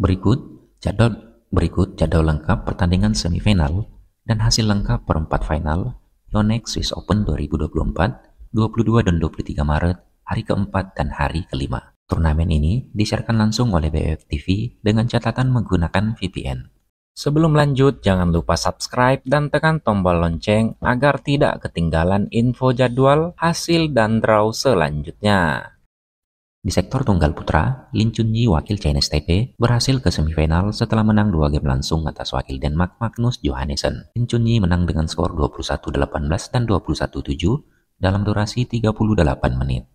Berikut jadwal lengkap pertandingan semifinal dan hasil lengkap perempat final Yonex Swiss Open 2024, 22 dan 23 Maret, hari keempat dan hari kelima. Turnamen ini disiarkan langsung oleh BWF TV dengan catatan menggunakan VPN. Sebelum lanjut, jangan lupa subscribe dan tekan tombol lonceng agar tidak ketinggalan info jadwal, hasil, dan draw selanjutnya. Di sektor tunggal putra, Lin Chunjie wakil Chinese Taipei berhasil ke semifinal setelah menang 2 game langsung atas wakil Denmark Magnus Johansen. Lin Chunjie menang dengan skor 21-18 dan 21-7 dalam durasi 38 menit.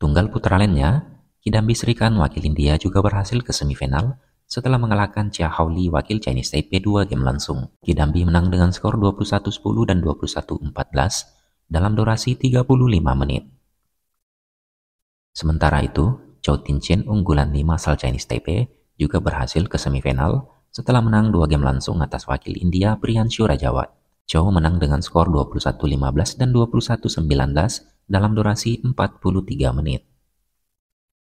Tunggal putra lainnya, Kidambi Srikanth wakil India juga berhasil ke semifinal setelah mengalahkan Chia Hao Lee wakil Chinese Taipei 2 game langsung. Kidambi menang dengan skor 21-10 dan 21-14 dalam durasi 35 menit. Sementara itu, Chou Tien Chen unggulan 5 asal Chinese Taipei juga berhasil ke semifinal setelah menang 2 game langsung atas wakil India Priyanshu Rajawat. Chou menang dengan skor 21-15 dan 21-19 dalam durasi 43 menit.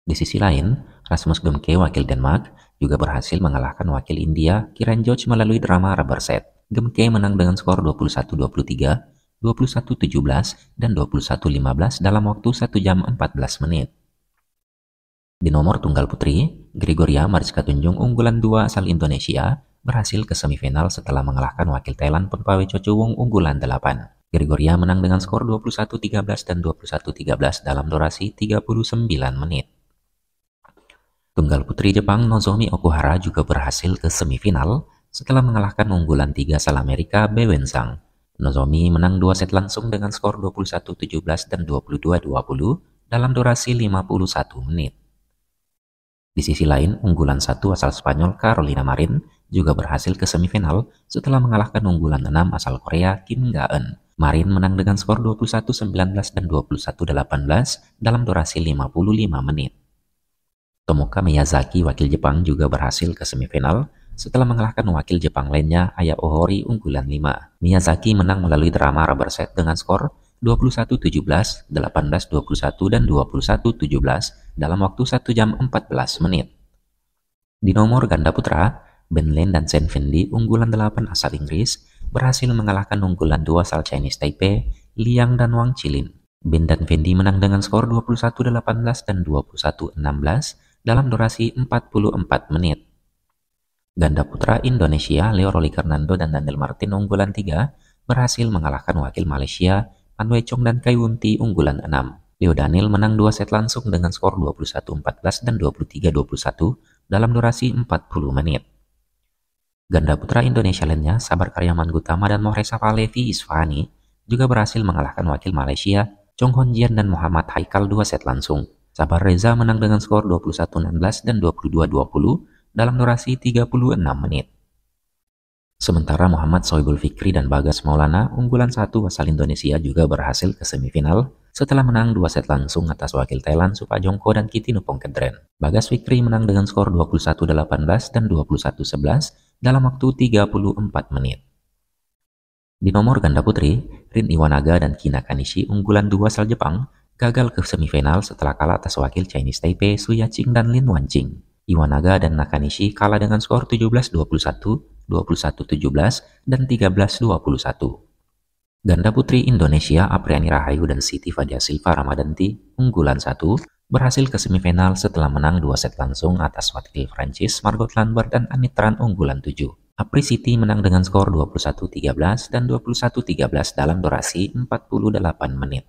Di sisi lain, Rasmus Gemke wakil Denmark juga berhasil mengalahkan wakil India Kiran George melalui drama rubber set. Gemke menang dengan skor 21-23, 21-17 dan 21-15 dalam waktu 1 jam 14 menit. Di nomor tunggal putri, Gregoria Mariska Tunjung unggulan 2 asal Indonesia berhasil ke semifinal setelah mengalahkan wakil Thailand Putpawee Choowong unggulan 8. Gregoria menang dengan skor 21-13 dan 21-13 dalam durasi 39 menit. Tunggal putri Jepang Nozomi Okuhara juga berhasil ke semifinal setelah mengalahkan unggulan 3 asal Amerika Beiwen Zhang. Nozomi menang 2 set langsung dengan skor 21-17 dan 22-20 dalam durasi 51 menit. Di sisi lain, unggulan 1 asal Spanyol Carolina Marin juga berhasil ke semifinal setelah mengalahkan unggulan 6 asal Korea Kim Ga-eun. Marin menang dengan skor 21-19 dan 21-18 dalam durasi 55 menit. Tomoka Miyazaki wakil Jepang juga berhasil ke semifinal setelah mengalahkan wakil Jepang lainnya Aya Ohori unggulan 5. Miyazaki menang melalui drama rubber set dengan skor 21-17, 18-21, dan 21-17 dalam waktu 1 jam 14 menit. Di nomor ganda putra, Ben Lin dan Fendi unggulan 8 asal Inggris berhasil mengalahkan unggulan 2 asal Chinese Taipei, Liang dan Wang Chilin. Ben dan Fendi menang dengan skor 21-18 dan 21-16 dalam durasi 44 menit. Ganda putra Indonesia Leo Rolly Carnando dan Daniel Martin unggulan 3 berhasil mengalahkan wakil Malaysia Putpawee Choowong dan Kai Wunti unggulan 6. Leo Daniel menang 2 set langsung dengan skor 21-14 dan 23-21 dalam durasi 40 menit. Ganda putra Indonesia lainnya Sabar Karyaman Gutama dan Mohresa Falevi Isfahani juga berhasil mengalahkan wakil Malaysia Chong Honjian dan Muhammad Haikal 2 set langsung. Sabar Reza menang dengan skor 21-16 dan 22-20 dalam durasi 36 menit. Sementara Muhammad Soebul Fikri dan Bagas Maulana unggulan 1 asal Indonesia juga berhasil ke semifinal setelah menang 2 set langsung atas wakil Thailand Supak Jomkoh dan Kitty Nupongketren. Bagas Fikri menang dengan skor 21-18 dan 21-11 dalam waktu 34 menit. Di nomor ganda putri, Rin Iwanaga dan Kina Kanishi unggulan 2 asal Jepang gagal ke semifinal setelah kalah atas wakil Chinese Taipei Hsu Ya Ching dan Lin Wan Ching. Iwanaga dan Nakanishi kalah dengan skor 17-21, 21-17, dan 13-21. Ganda putri Indonesia Apriyani Rahayu dan Siti Fadia Silva Ramadanti, unggulan 1, berhasil ke semifinal setelah menang 2 set langsung atas wakil Prancis Margot Lambert dan Anitran unggulan 7. Apri Siti menang dengan skor 21-13 dan 21-13 dalam durasi 48 menit.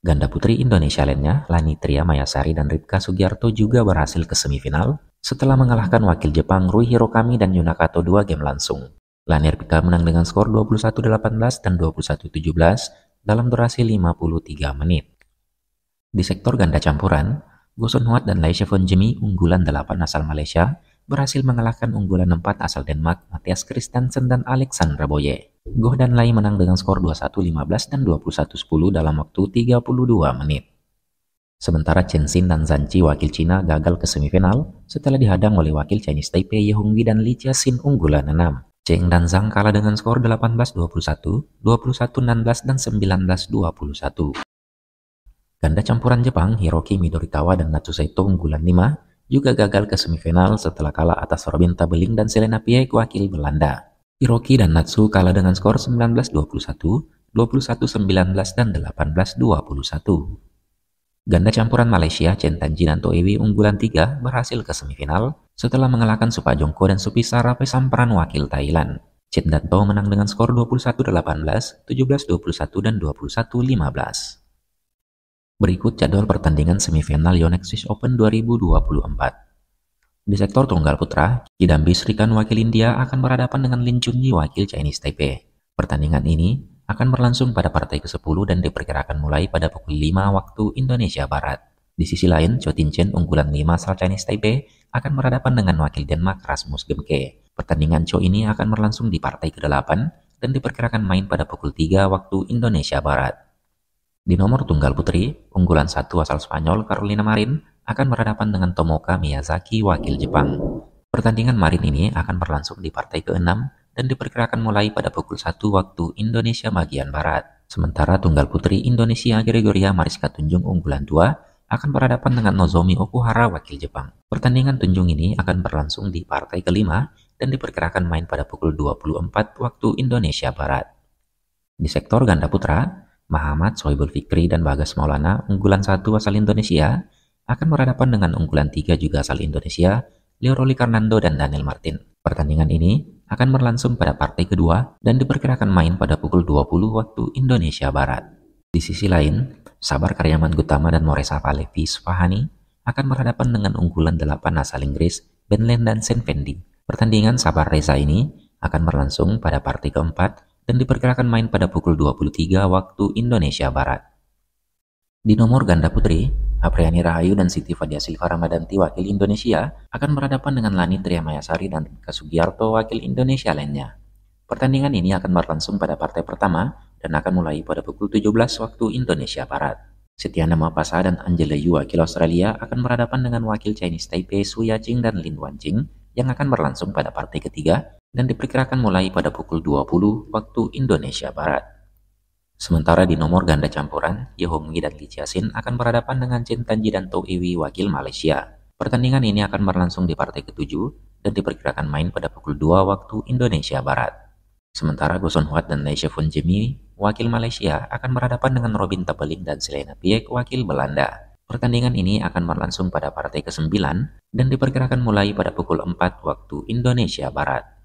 Ganda putri Indonesia lainnya, Lanny Tria Mayasari dan Ribka Sugiarto juga berhasil ke semifinal setelah mengalahkan wakil Jepang Rui Hirokami dan Yunakato 2 game langsung. Lanny Ribka menang dengan skor 21-18 dan 21-17 dalam durasi 53 menit. Di sektor ganda campuran, Goson Huat dan Lai Shevon Jimmy unggulan 8 asal Malaysia berhasil mengalahkan unggulan 4 asal Denmark Mathias Christensen dan Alexandra Boye. Goh dan Lai menang dengan skor 21-15 dan 21-10 dalam waktu 32 menit. Sementara Chen Xin dan Zhang Qi wakil Cina gagal ke semifinal setelah dihadang oleh wakil Chinese Taipei Ye Honggi dan Li Jiaxin unggulan 6. Cheng dan Zhang kalah dengan skor 18-21, 21-16 dan 19-21. Ganda campuran Jepang Hiroki Midorikawa dan Natsu Saito unggulan 5 juga gagal ke semifinal setelah kalah atas Robin Tabeling dan Selena Piek wakil Belanda. Hiroki dan Natsu kalah dengan skor 19-21, 21-19, dan 18-21. Ganda campuran Malaysia Chen Tanji dan Toewi unggulan 3 berhasil ke semifinal setelah mengalahkan Supak Jomkoh dan Supisar Rape Samparan wakil Thailand. Chen dan Toh menang dengan skor 21-18, 17-21, dan 21-15. Berikut jadwal pertandingan semifinal Yonex Swiss Open 2024. Di sektor tunggal putra, Kidambi Srikanth wakil India akan berhadapan dengan Lin Chunjie wakil Chinese Taipei. Pertandingan ini akan berlangsung pada partai ke-10 dan diperkirakan mulai pada pukul 5 waktu Indonesia Barat. Di sisi lain, Chou Tien Chen unggulan 5 asal Chinese Taipei akan berhadapan dengan wakil Denmark Rasmus Gemke. Pertandingan Chou ini akan berlangsung di partai ke-8 dan diperkirakan main pada pukul 3 waktu Indonesia Barat. Di nomor tunggal putri, unggulan 1 asal Spanyol Carolina Marin akan berhadapan dengan Tomoka Miyazaki wakil Jepang. Pertandingan Marin ini akan berlangsung di partai ke-6 dan diperkirakan mulai pada pukul 1 waktu Indonesia bagian Barat. Sementara tunggal putri Indonesia Gregoria Mariska Tunjung unggulan 2 akan berhadapan dengan Nozomi Okuhara wakil Jepang. Pertandingan Tunjung ini akan berlangsung di partai ke-5 dan diperkirakan main pada pukul 24 waktu Indonesia Barat. Di sektor ganda putra, Muhammad Sohibul Fikri dan Bagas Maulana unggulan 1 asal Indonesia akan berhadapan dengan unggulan 3 juga asal Indonesia Leo Rolly Carnando dan Daniel Martin. Pertandingan ini akan berlangsung pada partai ke-2 dan diperkirakan main pada pukul 20 waktu Indonesia Barat. Di sisi lain, Sabar Karyaman Gutama dan Moresa Palevi Sfahani akan berhadapan dengan unggulan 8 asal Inggris Ben Lin dan Fendi. Pertandingan Sabar Reza ini akan berlangsung pada partai ke-4 dan diperkirakan main pada pukul 23 waktu Indonesia Barat. Di nomor ganda putri, Apriyani Rahayu dan Siti Fadia Silva Ramadanti wakil Indonesia akan berhadapan dengan Lanny Tria Mayasari dan Ribka Sugiarto wakil Indonesia lainnya. Pertandingan ini akan berlangsung pada partai pertama dan akan mulai pada pukul 17 waktu Indonesia Barat. Setiana Mapasa dan Angela Yu wakil Australia akan berhadapan dengan wakil Chinese Taipei Hsu Ya Ching dan Lin Wan Ching yang akan berlangsung pada partai ke-3 dan diperkirakan mulai pada pukul 20 waktu Indonesia Barat. Sementara di nomor ganda campuran, Yehongi dan Lee Chia-sin akan berhadapan dengan Chen Tanji dan Toewi wakil Malaysia. Pertandingan ini akan berlangsung di partai ke-7 dan diperkirakan main pada pukul 2 waktu Indonesia Barat. Sementara Goson Huat dan Leisha Fun Jimmy wakil Malaysia akan berhadapan dengan Robin Tabeling dan Selena Piek wakil Belanda. Pertandingan ini akan berlangsung pada partai ke-9 dan diperkirakan mulai pada pukul 4 waktu Indonesia Barat.